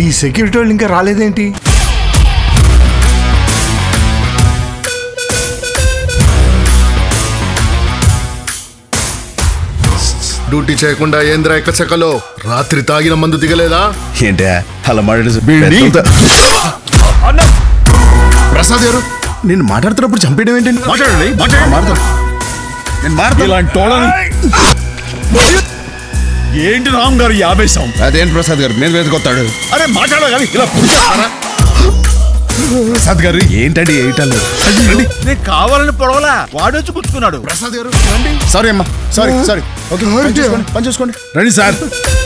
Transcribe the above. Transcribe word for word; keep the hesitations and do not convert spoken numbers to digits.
ఈ సెక్యూరిటీ వాళ్ళు ఇంకా రాలేదేంటి? డ్యూటీ చేయకుండా ఏంద్రా ఎక్కచెక్కలో? రాత్రి తాగిన మందు దిగలేదా ఏంటే? అలా మాట్లాడే ప్రసాద్ గారు, నేను మాట్లాడుతున్నప్పుడు చంపేయడం ఏంటండి? మాట్లాడండి, ఏంటి రామ్ గారు ఈ ఆవేశం? అదేంటి ప్రసాద్ గారు, నేను వెతుకొస్తాడు. అరే మాట్లాడాలి ప్రసాద్ గారు, ఏంటండి ఏటాలు? నేను కావాలని పొడవలా, వాడొచ్చి కూర్చుకున్నాడు. ప్రసాద్ గారు రండి. సారీ అమ్మా, సారీ సారీ. ఓకే, పని చూసుకోండి రండి సార్.